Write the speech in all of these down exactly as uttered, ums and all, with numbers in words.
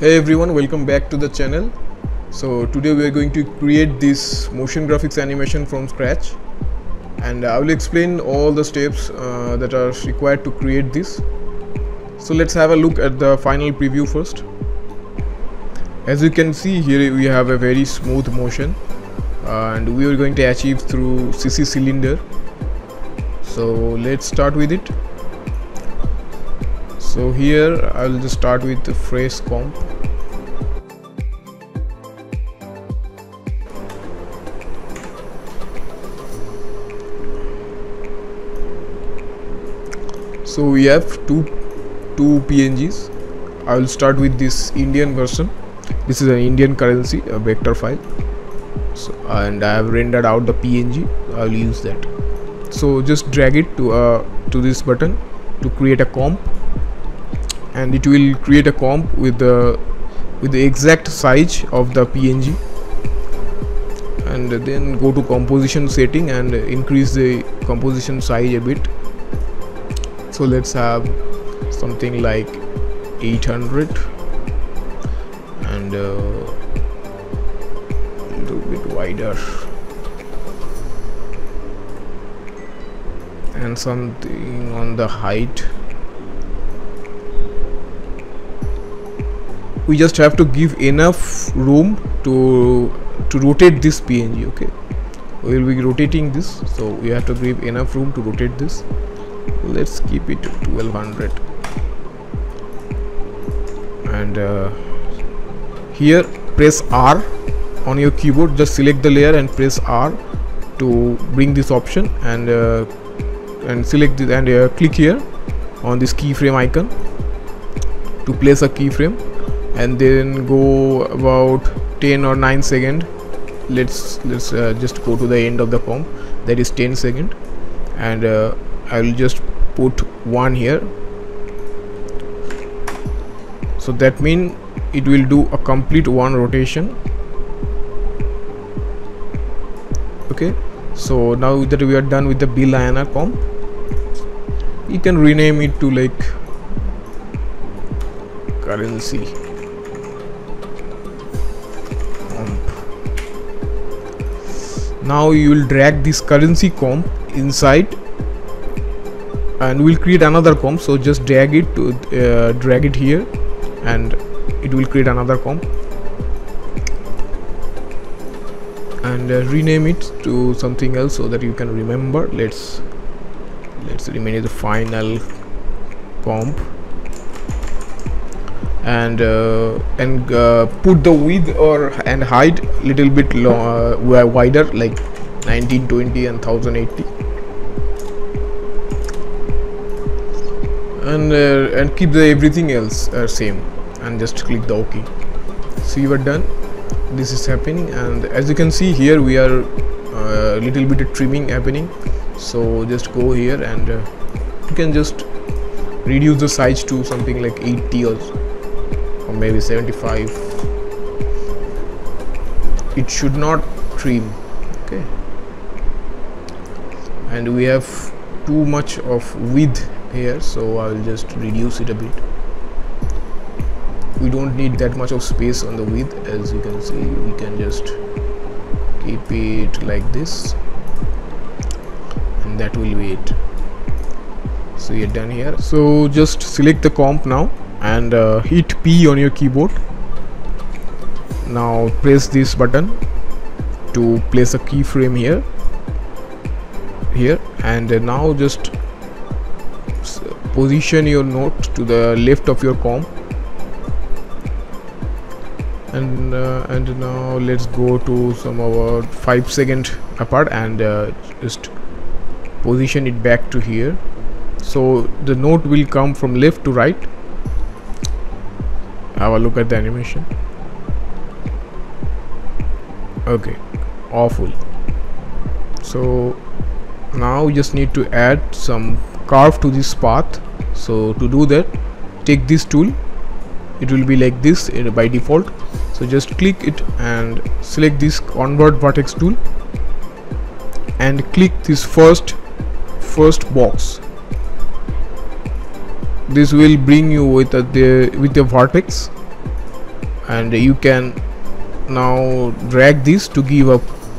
Hey everyone, welcome back to the channel. So today we are going to create this motion graphics animation from scratch, and I will explain all the steps uh, that are required to create this. So let's have a look at the final preview first. As you can see here, we have a very smooth motion uh, and we are going to achieve through C C cylinder. So let's start with it. So here I will just start with the fresh comp. So we have two two P N Gs. I will start with this Indian version. This is an Indian currency, a vector file. So, and I have rendered out the P N G. I will use that. So just drag it to uh, to this button to create a comp. And it will create a comp with the with the exact size of the P N G, and then go to composition setting and increase the composition size a bit. So let's have something like eight hundred and a little bit wider, and something on the height. We just have to give enough room to to rotate this P N G. Okay, we will be rotating this, so we have to give enough room to rotate this. Let's keep it twelve hundred, and uh, here press R on your keyboard. Just select the layer and press R to bring this option, and uh, and select this and uh, click here on this keyframe icon to place a keyframe, and then go about ten or nine second. Let's let's uh, just go to the end of the comp, that is ten second, and uh, I'll just put one here. So that means it will do a complete one rotation. Okay, so now that we are done with the Bill Ayana comp, you can rename it to like currency. Now you will drag this currency comp inside, and we'll create another comp. So just drag it to uh, drag it here, and it will create another comp, and uh, rename it to something else so that you can remember. Let's let's rename the final comp, and uh, and uh, put the width or and height little bit uh, wider, like nineteen twenty and ten eighty, and uh, and keep the everything else uh, same, and just click the OK. So you are done. This is happening, and as you can see here, we are a uh, little bit of trimming happening. So just go here, and uh, you can just reduce the size to something like eighty or so, or maybe seventy-five. It should not trim. Okay, and we have too much of width here, so I'll just reduce it a bit. We don't need that much of space on the width. As you can see, we can just keep it like this, and that will be it. So you're done here. So just select the comp now, and uh, hit P on your keyboard. Now press this button to place a keyframe here here and uh, now just position your note to the left of your comp, and uh, and now let's go to some about five second apart, and uh, just position it back to here. So the note will come from left to right. Have a look at the animation. Okay, awful. So now we just need to add some curve to this path. So to do that, take this tool. It will be like this uh, by default. So just click it and select this convert vertex tool, and click this first first box. This will bring you with a the with a vertex, and you can now drag this to give a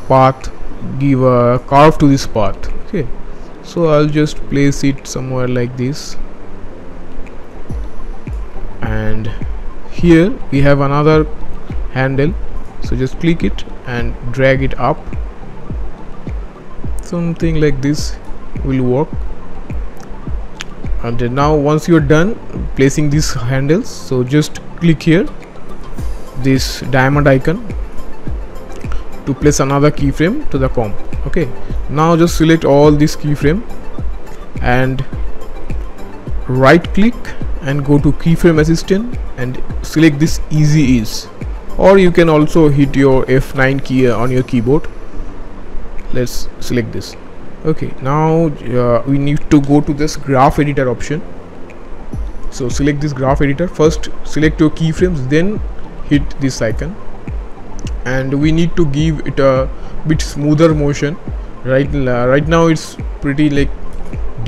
path, give a curve to this path. Okay, so I'll just place it somewhere like this, and here we have another handle, so just click it and drag it up. Something like this will work. And then now once you're done placing these handles, so just click here, this diamond icon, to place another keyframe to the comp. Okay, now just select all this keyframe and right click and go to keyframe assistant and select this easy ease, or you can also hit your F nine key on your keyboard. Let's select this. Okay, now uh, we need to go to this graph editor option, so select this graph editor. First select your keyframes, then hit this icon, and we need to give it a bit smoother motion. Right, uh, right now it's pretty like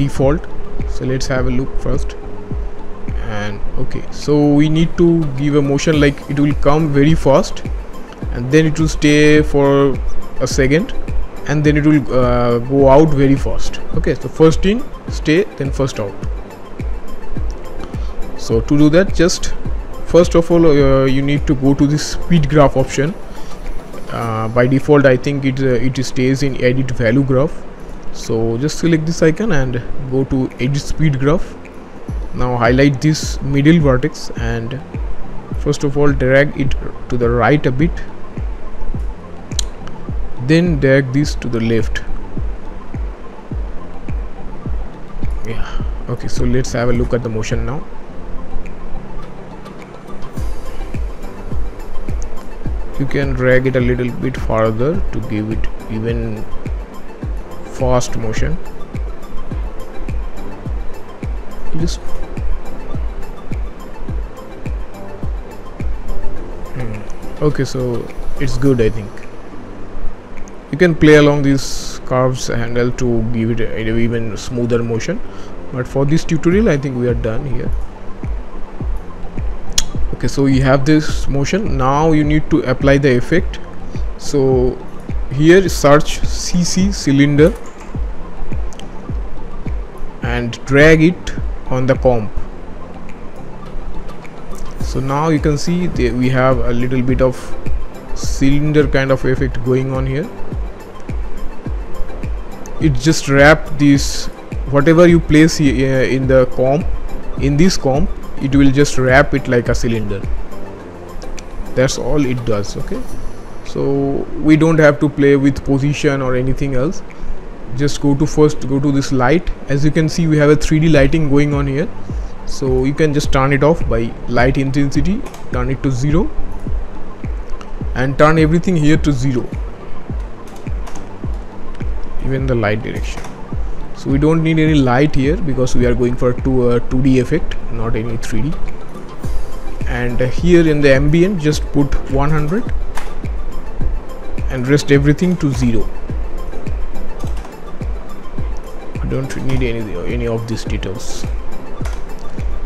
default, so let's have a look first. And okay, so we need to give a motion like it will come very fast, and then it will stay for a second, and then it will uh, go out very fast. Okay, so first in stay, then first out. So to do that, just first of all uh, you need to go to this speed graph option. Uh, by default I think it, uh, it stays in edit value graph, so just select this icon and go to edit speed graph. Now highlight this middle vertex and first of all drag it to the right a bit, then drag this to the left. Yeah, okay, so let's have a look at the motion now. You can drag it a little bit farther to give it even fast motion. Just hmm. Okay, so it's good. I think you can play along these curves handle to give it a, a even smoother motion, but for this tutorial I think we are done here. Okay, so you have this motion. Now you need to apply the effect, so here search C C cylinder and drag it on the comp. So now you can see that we have a little bit of cylinder kind of effect going on here. It just wrap this, whatever you place here in the comp, in this comp, it will just wrap it like a cylinder. That's all it does. Okay, so we don't have to play with position or anything else. Just go to first go to this light. As you can see, we have a three D lighting going on here, so you can just turn it off by light intensity, turn it to zero, and turn everything here to zero, even the light direction. So we don't need any light here because we are going for a two, uh, two D effect, not any three D. And uh, here in the ambient just put one hundred and rest everything to zero. I don't need any any of these details.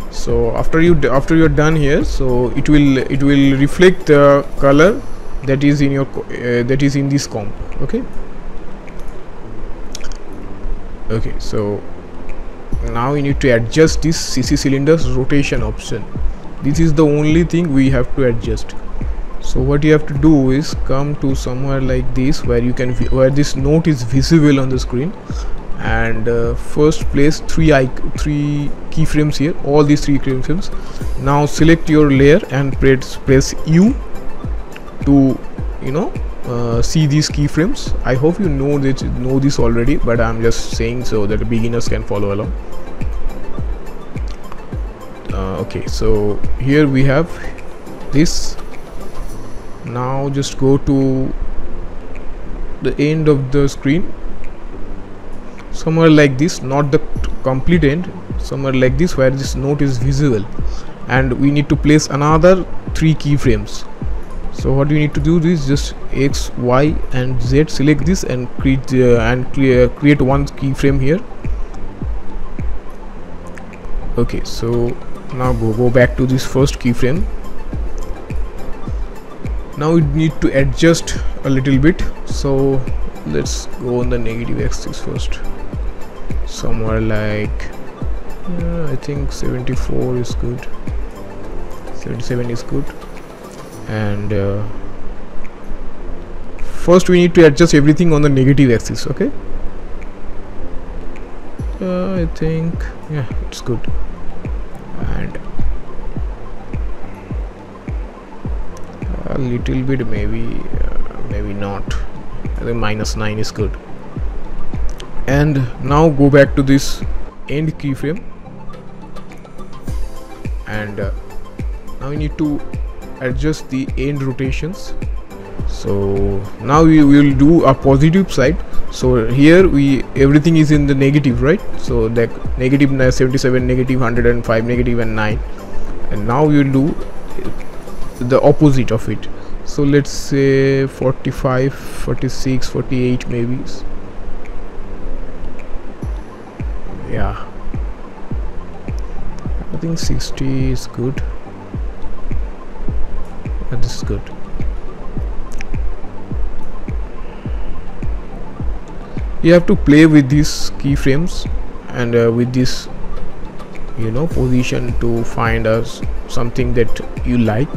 So after you after you're done here, so it will it will reflect the color that is in your uh, that is in this comp. Okay. Okay, so now we need to adjust this C C cylinder's rotation option. This is the only thing we have to adjust. So what you have to do is come to somewhere like this where you can where this note is visible on the screen, and uh, first place three i three keyframes here, all these three keyframes. Now select your layer and press press U to you know Uh, see these keyframes. I hope you know that you know this already, but I'm just saying so that beginners can follow along. Uh, okay, so here we have this. Now just go to the end of the screen, somewhere like this, not the complete end, somewhere like this where this note is visible, and we need to place another three keyframes. So what you need to do is just X, Y, and Z. Select this and create uh, and clear, create one keyframe here. Okay, so now go go back to this first keyframe. Now we need to adjust a little bit, so let's go on the negative axis first, somewhere like uh, I think seventy-four is good, seventy-seven is good. And uh, first we need to adjust everything on the negative axis. Okay, uh, I think yeah, it's good. And a little bit, maybe uh, maybe not. I think minus nine is good. And now go back to this end keyframe, and uh, now we need to adjust the end rotations. So now we will do a positive side. So here we everything is in the negative, right? So that negative seventy-seven, negative one hundred five, negative and nine. And now we will do the opposite of it. So let's say forty-five, forty-six, forty-eight maybe. Yeah, I think sixty is good. And this is good. You have to play with these keyframes and uh, with this, you know, position to find us something that you like.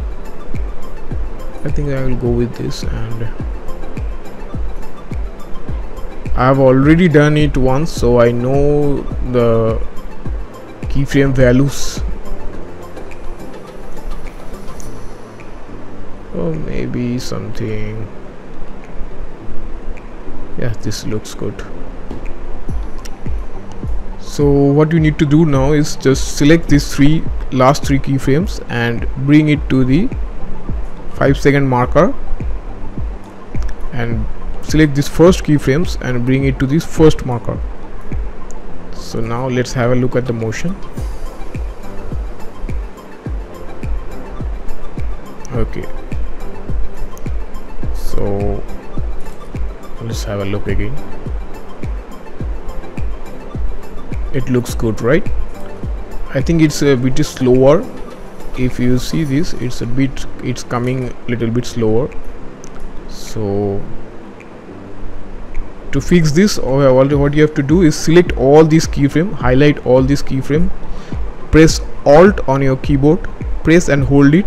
I think I will go with this, and I have already done it once, so I know the keyframe values. Or maybe something, yeah, this looks good. So what you need to do now is just select these three last three keyframes and bring it to the five second marker, and select this first keyframes and bring it to this first marker. So now let's have a look at the motion. Okay, so let's have a look again. It looks good, right? I think it's a bit slower. If you see this, it's a bit, it's coming little bit slower. So to fix this, or what you have to do is select all these keyframe, highlight all these keyframe, press Alt on your keyboard, press and hold it,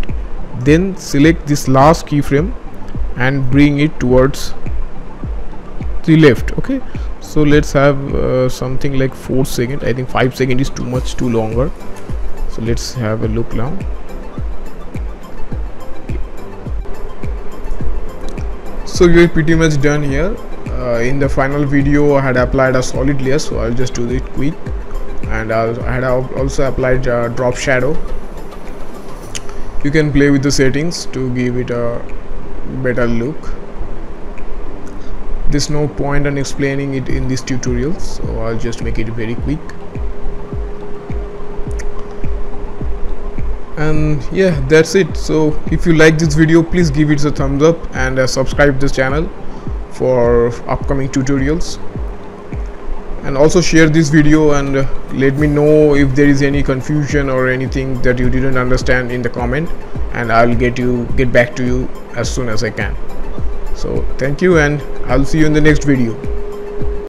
then select this last keyframe and bring it towards the left. Okay, so let's have uh, something like four seconds. I think five seconds is too much, too longer. So let's have a look now. So you're pretty much done here. Uh, in the final video I had applied a solid layer, so I'll just do it quick. And I'll, I had also applied uh, drop shadow. You can play with the settings to give it a better look. There's no point in explaining it in this tutorial, so I'll just make it very quick. And yeah, that's it. So if you like this video, please give it a thumbs up and uh, subscribe this channel for upcoming tutorials, and also share this video and uh, let me know if there is any confusion or anything that you didn't understand in the comment, and I'll get you get back to you as soon as I can. So thank you, and I'll see you in the next video.